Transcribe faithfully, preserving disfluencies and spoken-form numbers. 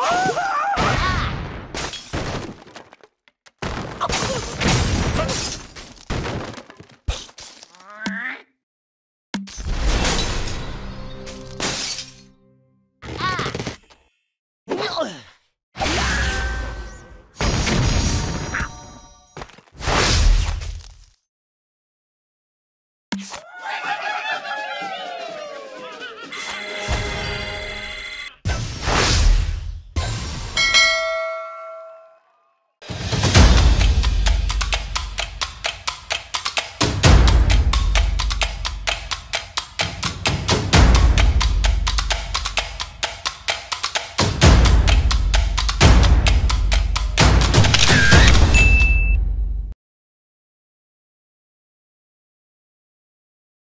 Oh!